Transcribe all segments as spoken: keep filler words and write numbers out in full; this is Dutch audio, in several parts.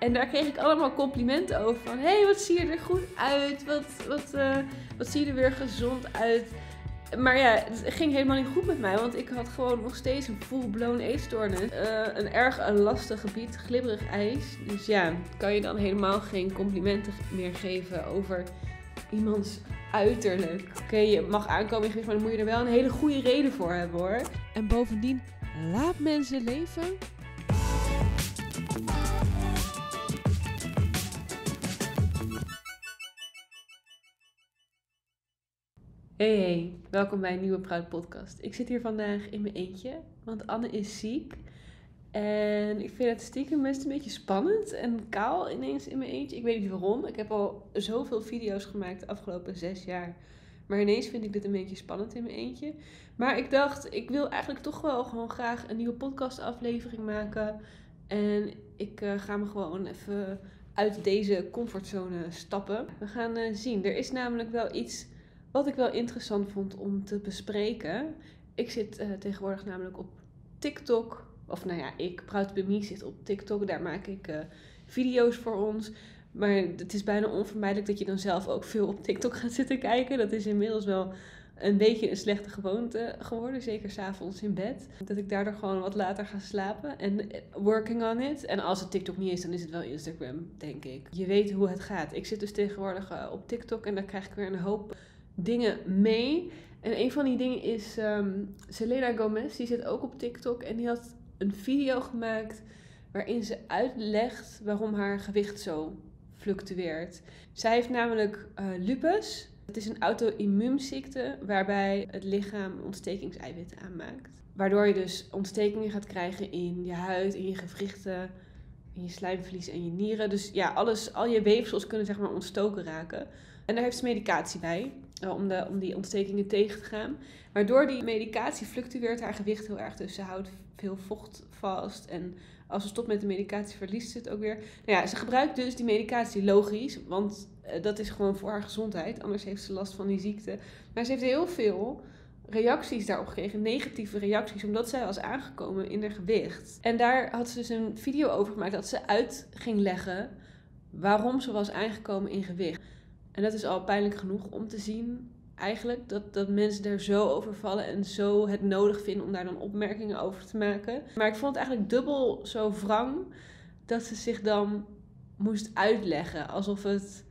En daar kreeg ik allemaal complimenten over. Van, hé, hey, wat zie je er goed uit. Wat, wat, uh, wat zie je er weer gezond uit. Maar ja, het ging helemaal niet goed met mij. Want ik had gewoon nog steeds een full-blown eetstoornis. Uh, een erg een lastig gebied, glibberig ijs. Dus ja, kan je dan helemaal geen complimenten meer geven over iemands uiterlijk. Oké, okay, je mag aankomen in gewicht, maar dan moet je er wel een hele goede reden voor hebben, hoor. En bovendien, laat mensen leven. Hey, hey, welkom bij een nieuwe Proud Podcast. Ik zit hier vandaag in mijn eentje, want Anne is ziek. En ik vind het stiekem best een beetje spannend en kaal ineens in mijn eentje. Ik weet niet waarom, ik heb al zoveel video's gemaakt de afgelopen zes jaar. Maar ineens vind ik dit een beetje spannend in mijn eentje. Maar ik dacht, ik wil eigenlijk toch wel gewoon graag een nieuwe podcastaflevering maken. En ik uh, ga me gewoon even uit deze comfortzone stappen. We gaan uh, zien, er is namelijk wel iets wat ik wel interessant vond om te bespreken. Ik zit uh, tegenwoordig namelijk op TikTok. Of nou ja, ik, Proud to be me, zit op TikTok. Daar maak ik uh, video's voor ons. Maar het is bijna onvermijdelijk dat je dan zelf ook veel op TikTok gaat zitten kijken. Dat is inmiddels wel een beetje een slechte gewoonte geworden. Zeker 's avonds in bed. Dat ik daardoor gewoon wat later ga slapen. En working on it. En als het TikTok niet is, dan is het wel Instagram, denk ik. Je weet hoe het gaat. Ik zit dus tegenwoordig uh, op TikTok en daar krijg ik weer een hoop dingen mee. En een van die dingen is um, Selena Gomez. Die zit ook op TikTok en die had een video gemaakt waarin ze uitlegt waarom haar gewicht zo fluctueert. Zij heeft namelijk uh, lupus. Het is een auto-immuunziekte waarbij het lichaam ontstekingseiwitten aanmaakt. Waardoor je dus ontstekingen gaat krijgen in je huid, in je gewrichten, in je slijmvlies en je nieren. Dus ja, alles, al je weefsels kunnen zeg maar ontstoken raken. En daar heeft ze medicatie bij. Om, de, om die ontstekingen tegen te gaan. Maar door die medicatie fluctueert haar gewicht heel erg. Dus ze houdt veel vocht vast. En als ze stopt met de medicatie verliest ze het ook weer. Nou ja, ze gebruikt dus die medicatie logisch. Want dat is gewoon voor haar gezondheid. Anders heeft ze last van die ziekte. Maar ze heeft heel veel reacties daarop gekregen. Negatieve reacties. Omdat zij was aangekomen in haar gewicht. En daar had ze dus een video over gemaakt. Dat ze uit ging leggen waarom ze was aangekomen in gewicht. En dat is al pijnlijk genoeg om te zien eigenlijk. Dat, dat mensen daar zo over vallen en zo het nodig vinden om daar dan opmerkingen over te maken. Maar ik vond het eigenlijk dubbel zo wrang dat ze zich dan moest uitleggen. Alsof het,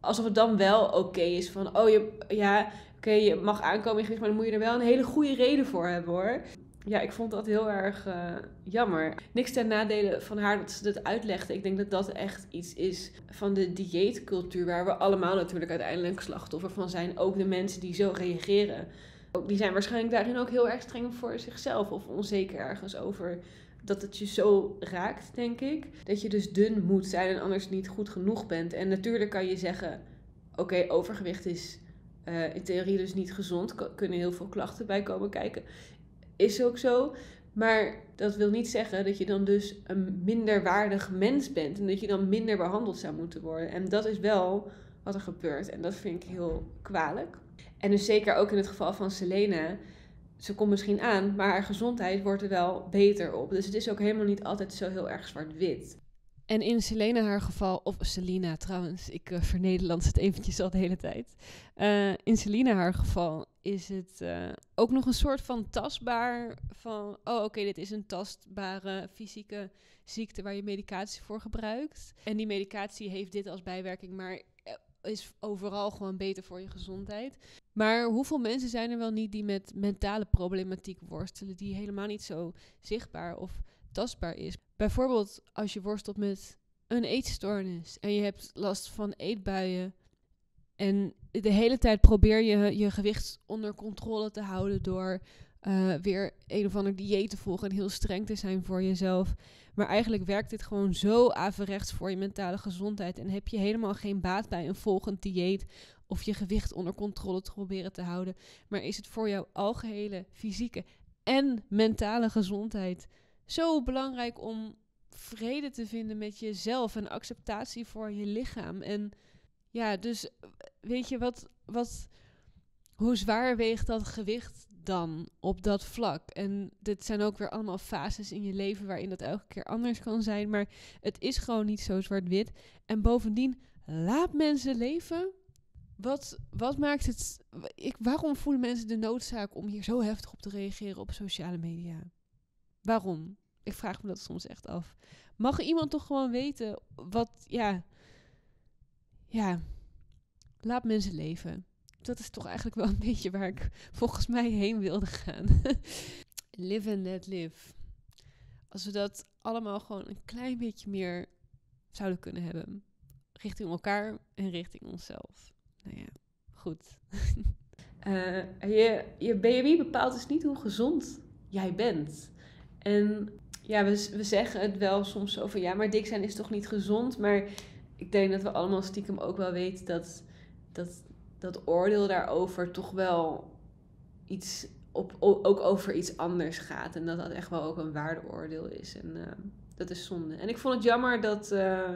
alsof het dan wel oké okay is. Van oh je, ja, okay, je mag aankomen in gewicht, maar dan moet je er wel een hele goede reden voor hebben, hoor. Ja, ik vond dat heel erg uh, jammer. Niks ten nadele van haar dat ze dat uitlegde. Ik denk dat dat echt iets is van de dieetcultuur, waar we allemaal natuurlijk uiteindelijk slachtoffer van zijn. Ook de mensen die zo reageren. Ook, die zijn waarschijnlijk daarin ook heel erg streng voor zichzelf. Of onzeker ergens over dat het je zo raakt, denk ik. Dat je dus dun moet zijn en anders niet goed genoeg bent. En natuurlijk kan je zeggen, oké, okay, overgewicht is uh, in theorie dus niet gezond. Er kunnen heel veel klachten bij komen kijken. Is ook zo, maar dat wil niet zeggen dat je dan dus een minderwaardig mens bent en dat je dan minder behandeld zou moeten worden. En dat is wel wat er gebeurt en dat vind ik heel kwalijk. En dus zeker ook in het geval van Selena, ze komt misschien aan, maar haar gezondheid wordt er wel beter op. Dus het is ook helemaal niet altijd zo heel erg zwart-wit. En in Selena haar geval, of Selena trouwens, ik uh, vernederlands het eventjes al de hele tijd. Uh, in Selena haar geval is het uh, ook nog een soort van tastbaar van, oh oké, okay, dit is een tastbare fysieke ziekte waar je medicatie voor gebruikt. En die medicatie heeft dit als bijwerking, maar is overal gewoon beter voor je gezondheid. Maar hoeveel mensen zijn er wel niet die met mentale problematiek worstelen, die helemaal niet zo zichtbaar of tastbaar is. Bijvoorbeeld als je worstelt met een eetstoornis en je hebt last van eetbuien en de hele tijd probeer je je gewicht onder controle te houden door uh, weer een of ander dieet te volgen en heel streng te zijn voor jezelf. Maar eigenlijk werkt dit gewoon zo averechts voor je mentale gezondheid en heb je helemaal geen baat bij een volgend dieet of je gewicht onder controle te proberen te houden. Maar is het voor jouw algehele fysieke en mentale gezondheid zo belangrijk om vrede te vinden met jezelf en acceptatie voor je lichaam. En ja, dus weet je, wat, wat, hoe zwaar weegt dat gewicht dan op dat vlak. En dit zijn ook weer allemaal fases in je leven waarin dat elke keer anders kan zijn. Maar het is gewoon niet zo zwart-wit. En bovendien, laat mensen leven. Wat, wat maakt het... Ik, waarom voelen mensen de noodzaak om hier zo heftig op te reageren op sociale media? Waarom? Ik vraag me dat soms echt af. Mag iemand toch gewoon weten wat... Ja, ja, laat mensen leven. Dat is toch eigenlijk wel een beetje waar ik volgens mij heen wilde gaan. Live and let live. Als we dat allemaal gewoon een klein beetje meer zouden kunnen hebben. Richting elkaar en richting onszelf. Nou ja, goed. uh, je, je B M I bepaalt dus niet hoe gezond jij bent. En ja, we, we zeggen het wel soms zo van... Ja, maar dik zijn is toch niet gezond? Maar ik denk dat we allemaal stiekem ook wel weten dat... dat dat oordeel daarover toch wel iets op, ook over iets anders gaat. En dat dat echt wel ook een waardeoordeel is. En uh, dat is zonde. En ik vond het jammer dat uh,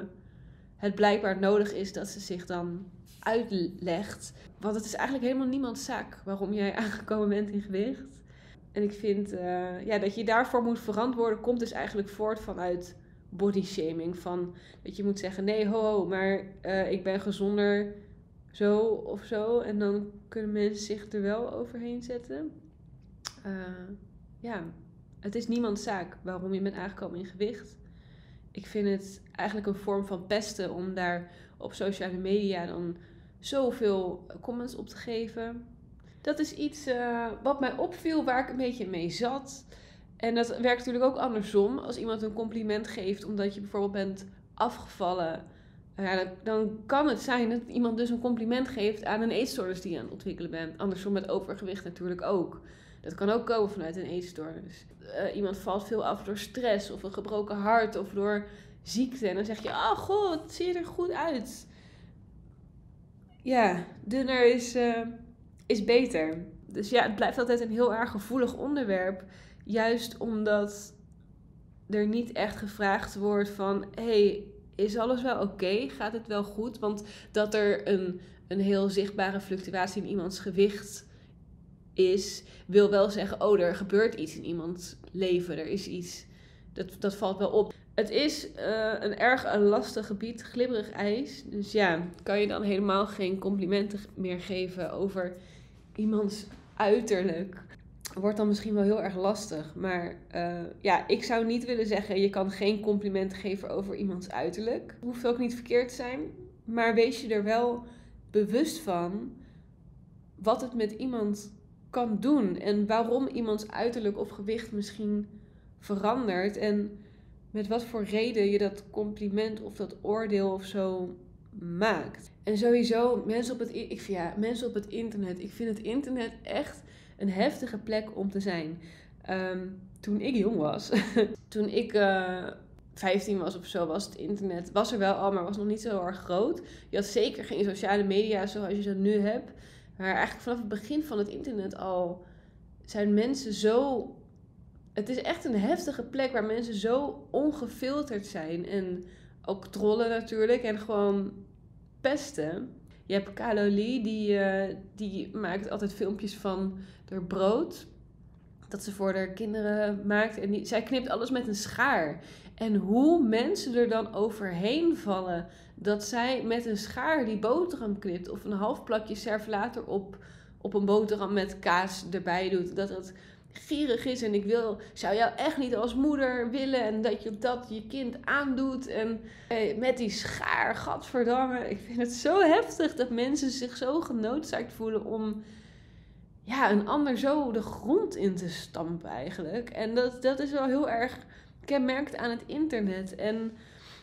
het blijkbaar nodig is dat ze zich dan uitlegt. Want het is eigenlijk helemaal niemands zaak waarom jij aangekomen bent in gewicht. En ik vind uh, ja, dat je daarvoor moet verantwoorden, komt dus eigenlijk voort vanuit body shaming. Van dat je moet zeggen, nee ho, ho maar uh, ik ben gezonder... Zo of zo. En dan kunnen mensen zich er wel overheen zetten. Uh, ja, het is niemands zaak waarom je bent aangekomen in gewicht. Ik vind het eigenlijk een vorm van pesten om daar op sociale media dan zoveel comments op te geven. Dat is iets uh, wat mij opviel, waar ik een beetje mee zat. En dat werkt natuurlijk ook andersom. Als iemand een compliment geeft omdat je bijvoorbeeld bent afgevallen... Ja, dan kan het zijn dat iemand dus een compliment geeft aan een eetstoornis die je aan het ontwikkelen bent. Andersom met overgewicht natuurlijk ook. Dat kan ook komen vanuit een eetstoornis. Uh, iemand valt veel af door stress of een gebroken hart of door ziekte. En dan zeg je, oh god, het ziet er goed uit. Ja, dunner is, uh, is beter. Dus ja, het blijft altijd een heel erg gevoelig onderwerp. Juist omdat er niet echt gevraagd wordt van, hey, is alles wel oké? Okay? Gaat het wel goed? Want dat er een, een heel zichtbare fluctuatie in iemands gewicht is, wil wel zeggen, oh, er gebeurt iets in iemands leven. Er is iets, dat, dat valt wel op. Het is uh, een erg een lastig gebied, glibberig ijs. Dus ja, kan je dan helemaal geen complimenten meer geven over iemands uiterlijk. Wordt dan misschien wel heel erg lastig. Maar uh, ja, ik zou niet willen zeggen... je kan geen complimenten geven over iemands uiterlijk. Het hoeft ook niet verkeerd te zijn. Maar wees je er wel bewust van... wat het met iemand kan doen. En waarom iemands uiterlijk of gewicht misschien verandert. En met wat voor reden je dat compliment of dat oordeel of zo maakt. En sowieso, mensen op het, ik, ja, mensen op het internet. Ik vind het internet echt... een heftige plek om te zijn. Um, toen ik jong was. toen ik uh, vijftien was of zo. Was het internet. Was er wel al. Maar was nog niet zo erg groot. Je had zeker geen sociale media. Zoals je dat nu hebt. Maar eigenlijk vanaf het begin van het internet al. Zijn mensen zo. Het is echt een heftige plek. Waar mensen zo ongefilterd zijn. En ook trollen natuurlijk. En gewoon pesten. Je hebt Kalo Lee, die, uh, die maakt altijd filmpjes van haar brood. Dat ze voor haar kinderen maakt. En die, zij knipt alles met een schaar. En hoe mensen er dan overheen vallen dat zij met een schaar die boterham knipt. Of een half plakje servelater op, op een boterham met kaas erbij doet. Dat dat gierig is. En ik wil, zou jou echt niet als moeder willen. En dat je dat je kind aandoet. En hey, met die schaar, gadverdamme. Ik vind het zo heftig dat mensen zich zo genoodzaakt voelen om ja, een ander zo de grond in te stampen eigenlijk. En dat, dat is wel heel erg kenmerkend aan het internet. En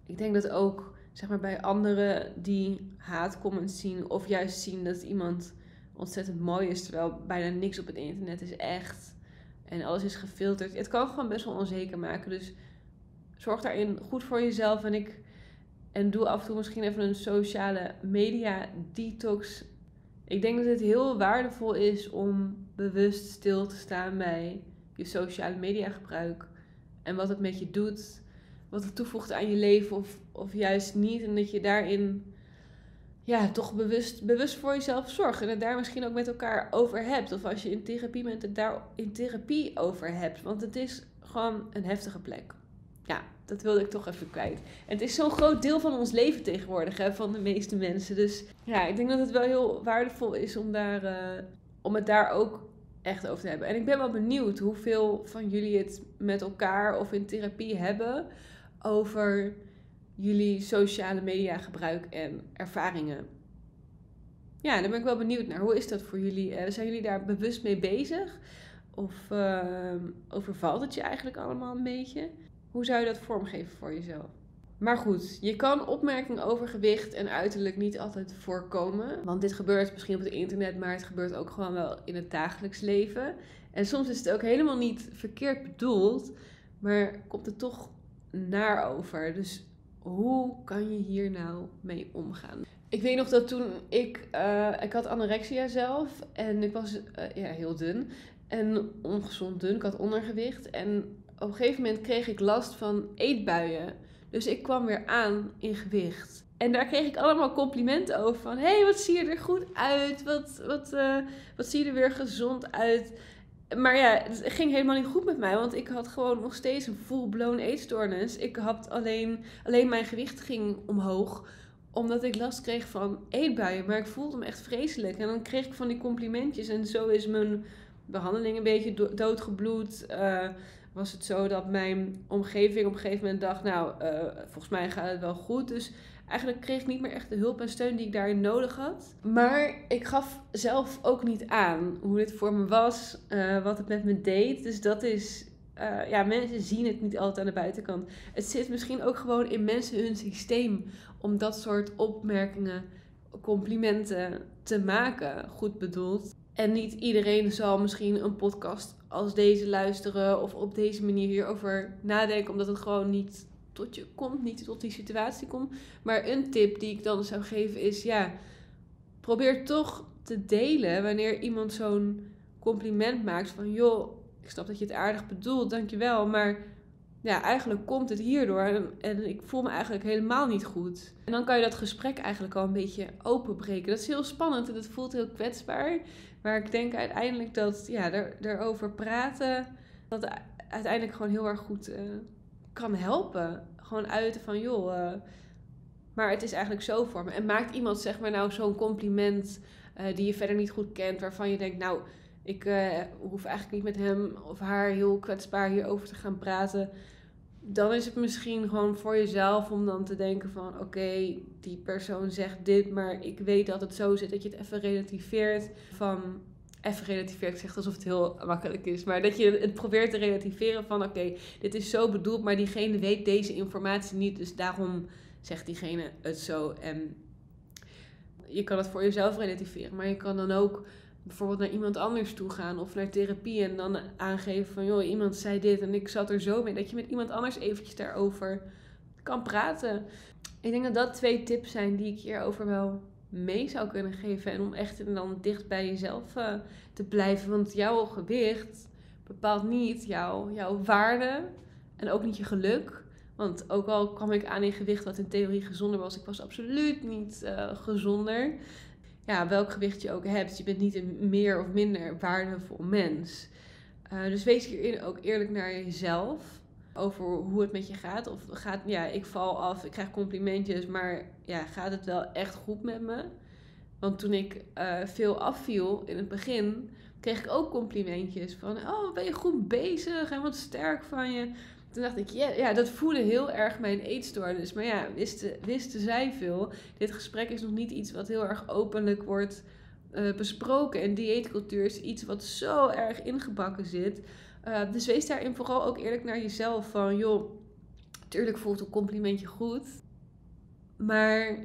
ik denk dat ook zeg maar, bij anderen die haatcomments zien of juist zien dat iemand ontzettend mooi is. Terwijl bijna niks op het internet is echt... En alles is gefilterd. Het kan gewoon best wel onzeker maken. Dus zorg daarin goed voor jezelf. En, ik, en doe af en toe misschien even een sociale media detox. Ik denk dat het heel waardevol is om bewust stil te staan bij je sociale media gebruik. En wat het met je doet. Wat het toevoegt aan je leven of, of juist niet. En dat je daarin ja, toch bewust, bewust voor jezelf zorgt. En het daar misschien ook met elkaar over hebt. Of als je in therapie bent, het daar in therapie over hebt. Want het is gewoon een heftige plek. Ja, dat wilde ik toch even kwijt. En het is zo'n groot deel van ons leven tegenwoordig, hè, van de meeste mensen. Dus ja, ik denk dat het wel heel waardevol is om, daar, uh, om het daar ook echt over te hebben. En ik ben wel benieuwd hoeveel van jullie het met elkaar of in therapie hebben over jullie sociale media gebruik en ervaringen. Ja, daar ben ik wel benieuwd naar. Hoe is dat voor jullie? Uh, zijn jullie daar bewust mee bezig? Of uh, overvalt het je eigenlijk allemaal een beetje? Hoe zou je dat vormgeven voor jezelf? Maar goed, je kan opmerkingen over gewicht en uiterlijk niet altijd voorkomen. Want dit gebeurt misschien op het internet, maar het gebeurt ook gewoon wel in het dagelijks leven. En soms is het ook helemaal niet verkeerd bedoeld, maar komt het toch naar over. Dus hoe kan je hier nou mee omgaan? Ik weet nog dat toen ik... Uh, ik had anorexia zelf en ik was uh, ja, heel dun. En ongezond dun, ik had ondergewicht. En op een gegeven moment kreeg ik last van eetbuien. Dus ik kwam weer aan in gewicht. En daar kreeg ik allemaal complimenten over. Van, hé, hey, wat zie je er goed uit? Wat, wat, uh, wat zie je er weer gezond uit? Maar ja, het ging helemaal niet goed met mij. Want ik had gewoon nog steeds een full-blown eetstoornis. Ik had alleen, alleen mijn gewicht ging omhoog. Omdat ik last kreeg van eetbuien. Maar ik voelde me echt vreselijk. En dan kreeg ik van die complimentjes. En zo is mijn behandeling een beetje do- doodgebloed. Uh, was het zo dat mijn omgeving op een gegeven moment dacht, nou, uh, volgens mij gaat het wel goed. Dus eigenlijk kreeg ik niet meer echt de hulp en steun die ik daarin nodig had. Maar ik gaf zelf ook niet aan hoe dit voor me was, uh, wat het met me deed. Dus dat is, uh, ja, mensen zien het niet altijd aan de buitenkant. Het zit misschien ook gewoon in mensen hun systeem om dat soort opmerkingen, complimenten te maken, goed bedoeld. En niet iedereen zal misschien een podcast als deze luisteren of op deze manier hierover nadenken. Omdat het gewoon niet tot je komt, niet tot die situatie komt. Maar een tip die ik dan zou geven is, ja, probeer toch te delen wanneer iemand zo'n compliment maakt. Van, joh, ik snap dat je het aardig bedoelt, dankjewel. Maar ja, eigenlijk komt het hierdoor en, en ik voel me eigenlijk helemaal niet goed. En dan kan je dat gesprek eigenlijk al een beetje openbreken. Dat is heel spannend en dat voelt heel kwetsbaar. Maar ik denk uiteindelijk dat ja, er, erover praten, dat uiteindelijk gewoon heel erg goed uh, kan helpen. Gewoon uiten van, joh, uh, maar het is eigenlijk zo voor me. En maakt iemand zeg maar nou zo'n compliment uh, die je verder niet goed kent, waarvan je denkt, nou, ik uh, hoef eigenlijk niet met hem of haar heel kwetsbaar hierover te gaan praten. Dan is het misschien gewoon voor jezelf om dan te denken van, oké, okay, die persoon zegt dit, maar ik weet dat het zo zit dat je het even relativeert. Van, even relativeert, ik zeg alsof het heel makkelijk is, maar dat je het probeert te relativeren van, oké, okay, dit is zo bedoeld, maar diegene weet deze informatie niet, dus daarom zegt diegene het zo. En je kan het voor jezelf relativeren, maar je kan dan ook bijvoorbeeld naar iemand anders toe gaan of naar therapie en dan aangeven van, joh, iemand zei dit en ik zat er zo mee. Dat je met iemand anders eventjes daarover kan praten. Ik denk dat dat twee tips zijn die ik hierover wel mee zou kunnen geven. En om echt dan dicht bij jezelf uh, te blijven. Want jouw gewicht bepaalt niet jouw, jouw waarde en ook niet je geluk. Want ook al kwam ik aan in gewicht wat in theorie gezonder was, ik was absoluut niet uh, gezonder. Ja, welk gewicht je ook hebt, je bent niet een meer of minder waardevol mens. Uh, dus wees hierin ook eerlijk naar jezelf over hoe het met je gaat. Of gaat, ja, ik val af, ik krijg complimentjes, maar ja, gaat het wel echt goed met me? Want toen ik uh, veel afviel in het begin, kreeg ik ook complimentjes van, oh, ben je goed bezig en wat sterk van je. Toen dacht ik, ja, ja, dat voelde heel erg mijn eetstoornis. Maar ja, wisten, wisten zij veel. Dit gesprek is nog niet iets wat heel erg openlijk wordt uh, besproken. En dieetcultuur is iets wat zo erg ingebakken zit. Uh, dus wees daarin vooral ook eerlijk naar jezelf. Van, joh, tuurlijk voelt een complimentje goed. Maar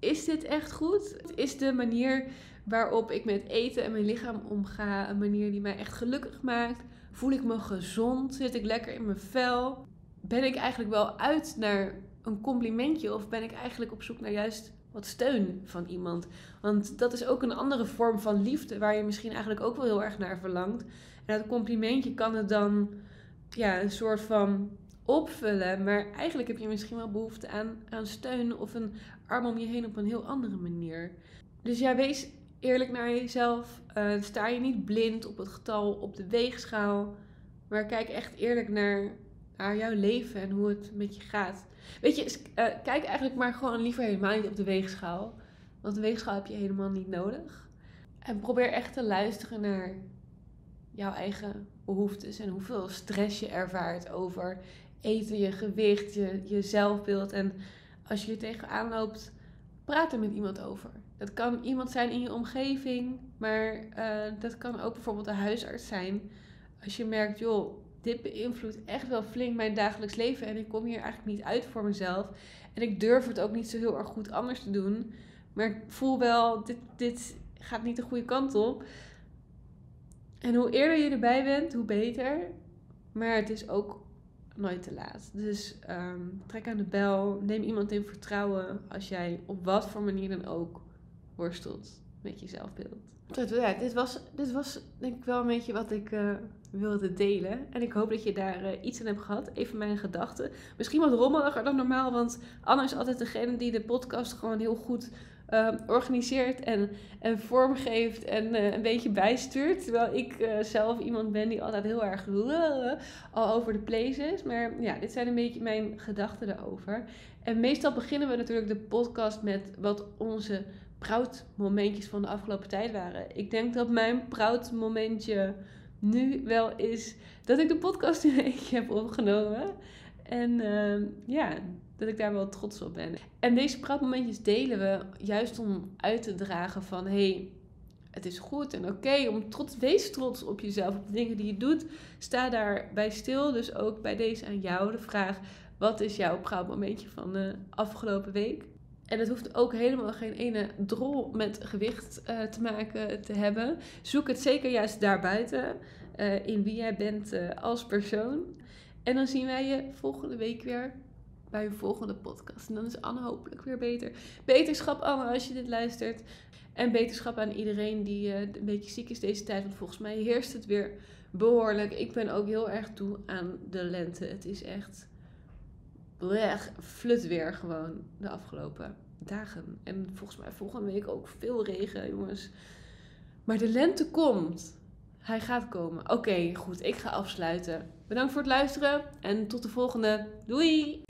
is dit echt goed? Is de manier waarop ik met eten en mijn lichaam omga een manier die mij echt gelukkig maakt? Voel ik me gezond? Zit ik lekker in mijn vel? Ben ik eigenlijk wel uit naar een complimentje? Of ben ik eigenlijk op zoek naar juist wat steun van iemand? Want dat is ook een andere vorm van liefde waar je misschien eigenlijk ook wel heel erg naar verlangt. En dat complimentje kan het dan ja, een soort van opvullen. Maar eigenlijk heb je misschien wel behoefte aan, aan steun of een arm om je heen op een heel andere manier. Dus ja, wees eerlijk naar jezelf. Uh, sta je niet blind op het getal op de weegschaal. Maar kijk echt eerlijk naar, naar jouw leven en hoe het met je gaat. Weet je, uh, kijk eigenlijk maar gewoon liever helemaal niet op de weegschaal. Want de weegschaal heb je helemaal niet nodig. En probeer echt te luisteren naar jouw eigen behoeftes en hoeveel stress je ervaart over eten, je gewicht, je, je zelfbeeld. En als je er tegenaan loopt, praat er met iemand over. Dat kan iemand zijn in je omgeving, maar uh, dat kan ook bijvoorbeeld een huisarts zijn. Als je merkt, joh, dit beïnvloedt echt wel flink mijn dagelijks leven en ik kom hier eigenlijk niet uit voor mezelf. En ik durf het ook niet zo heel erg goed anders te doen. Maar ik voel wel, dit, dit gaat niet de goede kant op. En hoe eerder je erbij bent, hoe beter. Maar het is ook nooit te laat. Dus um, trek aan de bel. Neem iemand in vertrouwen als jij op wat voor manier dan ook worstelt met je zelfbeeld. Ja, dit, was, dit was denk ik wel een beetje wat ik uh, wilde delen. En ik hoop dat je daar uh, iets aan hebt gehad. Even mijn gedachten. Misschien wat rommeliger dan normaal. Want Anne is altijd degene die de podcast gewoon heel goed Uh, organiseert en, en vormgeeft en uh, een beetje bijstuurt. Terwijl ik uh, zelf iemand ben die altijd heel erg al over de place is. Maar ja, dit zijn een beetje mijn gedachten daarover. En meestal beginnen we natuurlijk de podcast met wat onze proud momentjes van de afgelopen tijd waren. Ik denk dat mijn proud momentje nu wel is dat ik de podcast in één keer heb opgenomen. En uh, ja, dat ik daar wel trots op ben. En deze proudmomentjes delen we juist om uit te dragen van hey, het is goed en oké. Okay, om trots, wees trots op jezelf, op de dingen die je doet. Sta daarbij stil. Dus ook bij deze aan jou de vraag, wat is jouw proudmomentje van de afgelopen week? En het hoeft ook helemaal geen ene drol met gewicht uh, te maken te hebben. Zoek het zeker juist daarbuiten uh, in wie jij bent uh, als persoon. En dan zien wij je volgende week weer bij een volgende podcast. En dan is Anne hopelijk weer beter. Beterschap Anne als je dit luistert. En beterschap aan iedereen die uh, een beetje ziek is deze tijd. Want volgens mij heerst het weer behoorlijk. Ik ben ook heel erg toe aan de lente. Het is echt blech, flut weer gewoon de afgelopen dagen. En volgens mij volgende week ook veel regen, jongens. Maar de lente komt. Hij gaat komen. Oké, okay, goed. Ik ga afsluiten. Bedankt voor het luisteren. En tot de volgende. Doei!